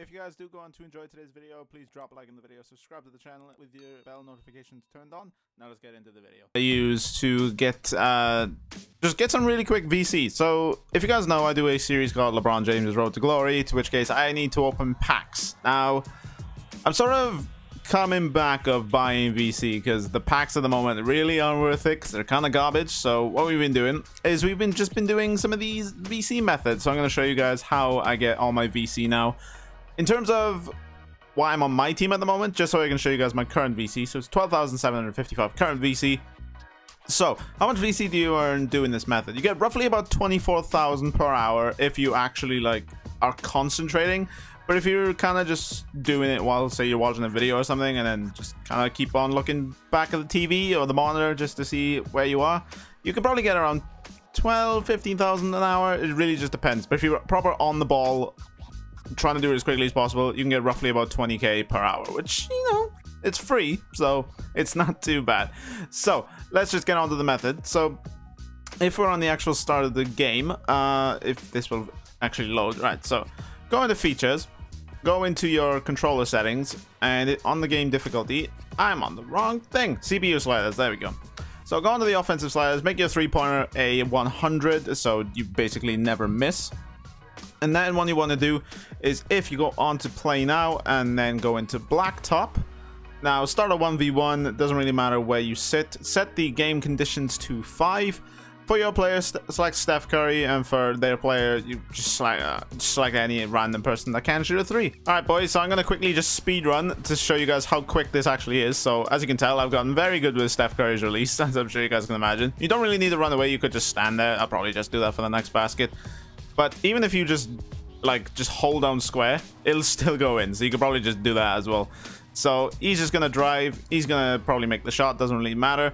If you guys do go on to enjoy today's video, please drop a like in the video, subscribe to the channel with your bell notifications turned on. Now let's get into the video. I use to get just get some really quick VC. So if you guys know, I do a series called LeBron James' Road to Glory, to which case I need to open packs. Now I'm sort of coming back of buying VC because the packs at the moment really aren't worth it because they're kind of garbage. So what we've been doing is we've been just doing some of these VC methods. So I'm going to show you guys how I get all my VC now. In terms of why I'm on my team at the moment, just so I can show you guys my current VC. So it's 12,755 current VC. So how much VC do you earn doing this method? You get roughly about 24,000 per hour if you actually like are concentrating. But if you're kind of just doing it while, say, you're watching a video or something, and then just kind of keep on looking back at the TV or the monitor just to see where you are, you could probably get around 12, 15,000 an hour. It really just depends. But if you're proper on the ball, trying to do it as quickly as possible, you can get roughly about 20k per hour, which, you know, it's free, so it's not too bad. So let's just get on to the method. So if we're on the actual start of the game, if this will actually load, right? So go into features. Go into your controller settings, and on the game difficulty, I'm on the wrong thing. CPU sliders, there we go. So go into the offensive sliders, make your three-pointer a 100, so you basically never miss. And then what you want to do is, if you go on to play now, and then go into Blacktop. Now start a 1v1, it doesn't really matter where you sit. Set the game conditions to 5. For your player, select Steph Curry, and for their player, you just select any random person that can shoot a 3. All right, boys, so I'm going to quickly just speed run to show you guys how quick this actually is. So as you can tell, I've gotten very good with Steph Curry's release, as I'm sure you guys can imagine. You don't really need to run away. You could just stand there. I'll probably just do that for the next basket. But even if you just hold down square, it'll still go in. So you could probably just do that as well. So he's just going to drive. He's going to probably make the shot. Doesn't really matter.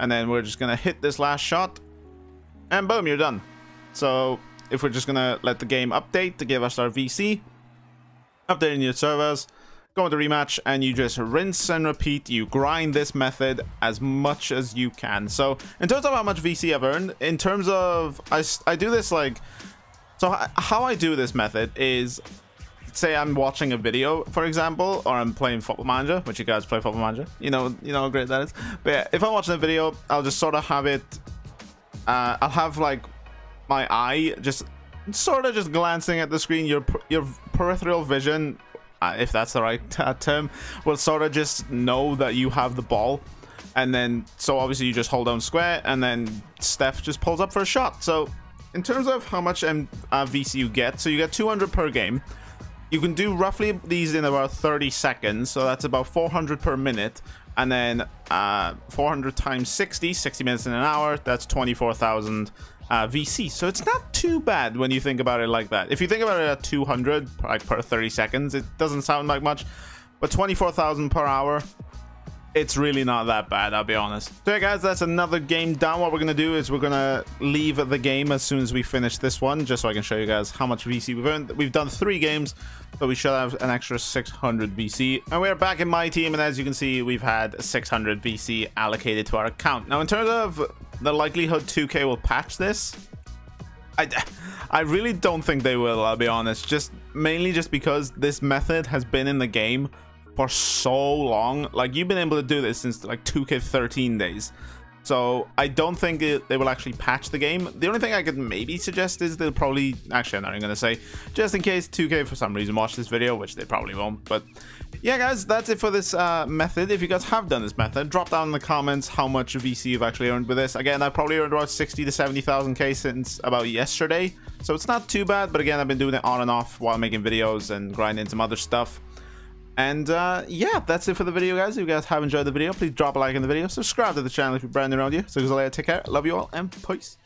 And then we're just going to hit this last shot. And boom, you're done. So if we're just gonna let the game update to give us our VC, updating your servers, go into rematch, and you just rinse and repeat. You grind this method as much as you can. So in terms of how much VC I've earned, in terms of I do this like, so how I do this method is, say I'm watching a video, for example, or I'm playing Football Manager, which you guys play Football Manager, you know how great that is. But yeah, if I'm watching a video, I'll just sort of have it. I'll have like my eye just sort of just glancing at the screen. Your peripheral vision, if that's the right term, will sort of just know that you have the ball. And then, so obviously you just hold down square, and then Steph just pulls up for a shot. So in terms of how much VC you get, so you get 200 per game. You can do roughly these in about 30 seconds. So that's about 400 per minute. And then 400 times 60, 60 minutes in an hour, that's 24,000 VC. So it's not too bad when you think about it like that. If you think about it at 200 like per 30 seconds, it doesn't sound like much, but 24,000 per hour, it's really not that bad, I'll be honest. So yeah, guys, that's another game down. What we're going to do is we're going to leave the game as soon as we finish this one, just so I can show you guys how much VC we've earned. We've done 3 games, so we should have an extra 600 VC. And we're back in my team, and as you can see, we've had 600 VC allocated to our account. Now, in terms of the likelihood 2K will patch this, I really don't think they will, I'll be honest. Mainly just because this method has been in the game for so long. Like, you've been able to do this since like 2K13 days, so I don't think they will actually patch the game. The only thing I could maybe suggest is they'll probably, actually I'm not even gonna say, just in case 2K for some reason watch this video, which they probably won't. But yeah, guys, that's it for this method. If you guys have done this method, drop down in the comments how much VC you've actually earned with this. Again, I probably earned about 60 to 70,000k since about yesterday, so it's not too bad. But again, I've been doing it on and off while making videos and grinding some other stuff. And yeah, that's it for the video, guys. If you guys have enjoyed the video, please drop a like in the video. Subscribe to the channel if you're brand new around here. So guys, take care. Love you all, and peace.